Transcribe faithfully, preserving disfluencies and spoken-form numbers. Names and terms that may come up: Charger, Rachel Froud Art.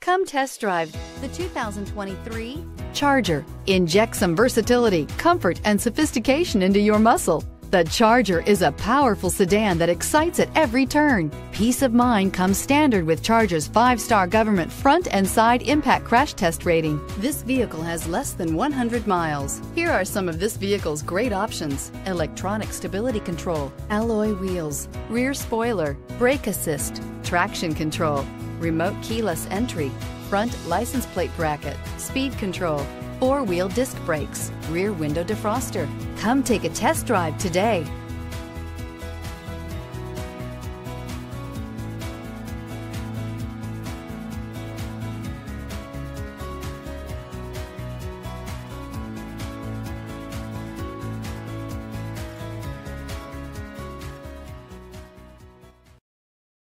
Come test drive the two thousand twenty-three Charger. Inject some versatility, comfort, and sophistication into your muscle. The Charger is a powerful sedan that excites at every turn. Peace of mind comes standard with Charger's five-star government front and side impact crash test rating. This vehicle has less than one hundred miles. Here are some of this vehicle's great options: electronic stability control, alloy wheels, rear spoiler, brake assist, traction control, remote keyless entry, front license plate bracket, speed control, four-wheel disc brakes, rear window defroster. Come take a test drive today.